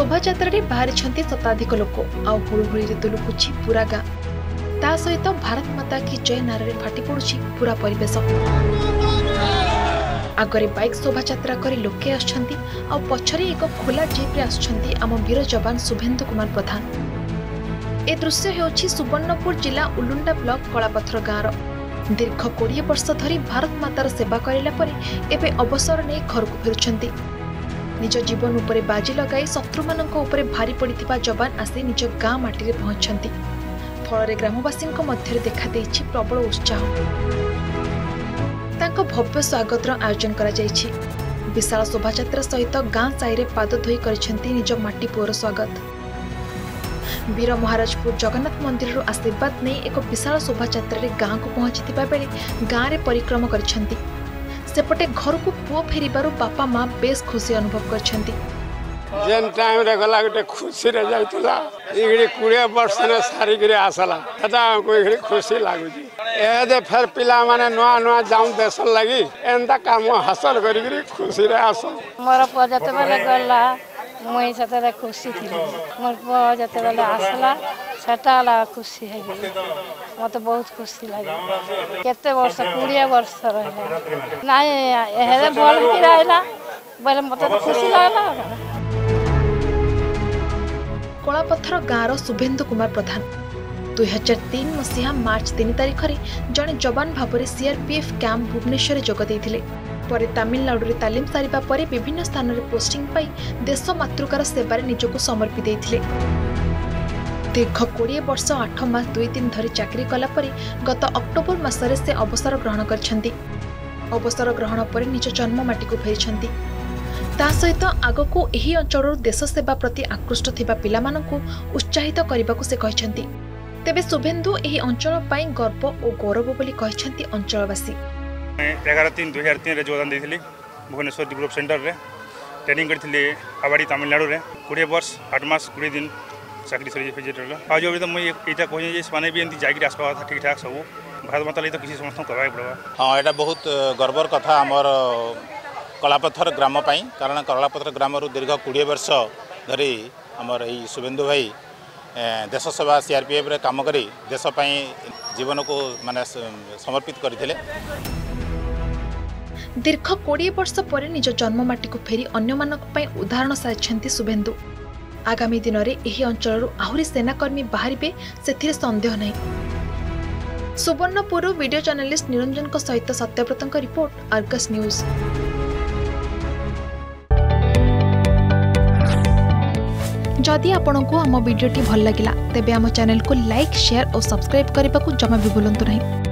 शोभायात्रा बाहरी शताधिक लोक आहुहुरी दुलुकुची पूरा गाँ ता सहित तो भारत माता की जय नारे फाटी पड़ुची पूरा परिवेश। आगे बाइक शोभायात्रा कर लोके आ पछरे एक खोला जीप्रे आम वीर जवान सुभेन्दु कुमार प्रधान। ए दृश्य होछि सुवर्णपुर जिला उलुंडा ब्लॉक कलापथर गाँवर। दीर्घ 20 वर्ष धरी भारत मातार सेवा करिला परे एबे अवसर नहीं घर को फेरुछंती। निज जीवन उपरे बाजी लगाई शत्रु माननका उपरे भारी पड़िथिबा जवान आसी निज गाँ माटी रे पहुंचछंती। फल ग्रामवासीनका मध्ये रे देखा देछि प्रबल उत्साह। तांको भव्य स्वागतर आयोजन करा जायछि। विशाल शोभायात्रा सहित गाँ साईरे पाद धोई करिसंती निज माटी पुअर स्वागत। वीर महाराजपुर जगन्नाथ मंदिर आशीर्वाद नहीं एक विशाल शोभायात्रा गाँ को पहुंची बेले गाँव में परिक्रमा करपटे घर को पुओ फेर बापा माँ बेस खुशी अनुभव करछंती। जेन टाइम रे गला गोटे खुशी रे जाइतला इगड़ी 20 वर्ष ने सारी गिरे आसला तदा को इगड़ी खुशी लागुची। ए जे फेर पिला माने नवा नवा जाऊ देसल लागी एंदा काम हासिल करी गिरी खुशी रे आस। मोर पजत बेले गला मुई सतरे खुशी थी। मोर पजत बेले आसला सटाला खुशी है गली मते बहुत खुशी लागी। केते वर्ष 20 वर्ष रहला नाही एरे बोल की रहला बेले मते खुशी लागला। कलापथर गाँवर सुभेन्दु कुमार प्रधान 2003 मसीहा मार्च 3 तारिख में जड़े जवान भाव में सीआरपीएफ कैंप भुवनेश्वर जोगदे पर तमिलनाडु में तालीम सारिबा परे विभिन्न स्थान में पोस्टिंग पाई देश मातृकार सेवार निजक समर्पी देते। दीर्घ 20 वर्ष 8 मास 2-3 धरी चाकरी कलापर गत अक्टोबर मसरे से अवसर ग्रहण कर अवसर ग्रहण पर निज जन्ममाटी को फेरी ता सहित आगको यही अंचल देश सेवा प्रति आकृष्ट थिबा पिला माननकु उत्साहित करने को से कहते। तेबे सुभेन्दु यही अंचल पाई गर्व और गौरव बोली कहते अंचलवासी। 11/3/2003 रे जोगदान देथिली भुवनेश्वर डेवलप सेंटर रे ट्रेनिंग करथिली आवाड़ी तमिलनाडु रे 20 वर्ष 8 मास 20 दिन चाकरी सरी फेजेटला। आज अभी तो मुई एटा कहै जे माने भी एंती जागिर आसबा था ठीक ठाक सब भारत माता लई तो किसी समस्त करबाय पड़बा। हां एटा बहुत गर्वर कथा हमर कलापथर ग्राम पाई कारण कलापथर ग्राम दीर्घ 20 वर्ष धरी आमर यही सुभेन्दु भाई देश सेवा सीआरपीएफ रे काम करी देश पाई जीवन को माने समर्पित करथिले। दीर्घ 20 वर्ष पर निज जन्ममाटी को फेरी अन्य मानक पाई उदाहरण साजिछंती सुभेन्दु। आगामी दिन में यही अंचल आहुरी सेनाकर्मी बाहरिबे सेथिरे संदेह नहीं। सुवर्णपुर वीडियो जर्नलिस्ट निरंजन सहित सत्यव्रत रिपोर्ट आर्कस न्यूज़। जदि आपंक आम भिड्टे भल लगा तेब आम चैनल को लाइक, शेयर और सब्सक्राइब करने को जमा भी भूलु नहीं।